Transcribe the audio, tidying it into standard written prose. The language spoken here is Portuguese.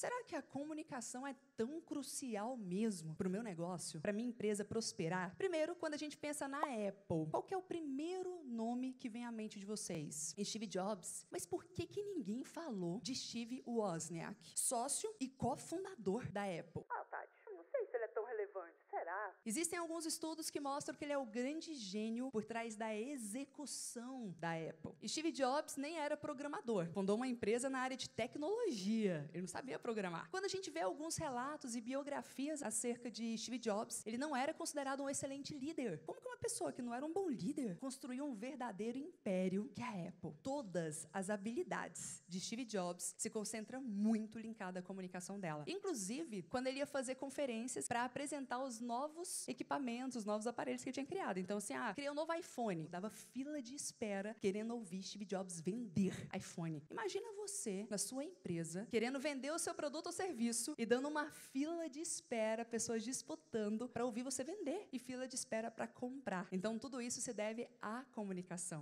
Será que a comunicação é tão crucial mesmo para o meu negócio, para minha empresa prosperar? Primeiro, quando a gente pensa na Apple, qual que é o primeiro nome que vem à mente de vocês? Steve Jobs. Mas por que que ninguém falou de Steve Wozniak, sócio e cofundador da Apple? Ele é tão relevante, será? Existem alguns estudos que mostram que ele é o grande gênio por trás da execução da Apple. Steve Jobs nem era programador, fundou uma empresa na área de tecnologia, ele não sabia programar. Quando a gente vê alguns relatos e biografias acerca de Steve Jobs, ele não era considerado um excelente líder. Como que uma pessoa que não era um bom líder construiu um verdadeiro império que é a Apple? Todas as habilidades de Steve Jobs se concentram muito linkada à comunicação dela. Inclusive, quando ele ia fazer conferências para apresentar os novos equipamentos, os novos aparelhos que ele tinha criado. Então assim, criei um novo iPhone. Dava fila de espera querendo ouvir Steve Jobs vender iPhone. Imagina você, na sua empresa, querendo vender o seu produto ou serviço e dando uma fila de espera, pessoas disputando para ouvir você vender e fila de espera para comprar. Então tudo isso se deve à comunicação.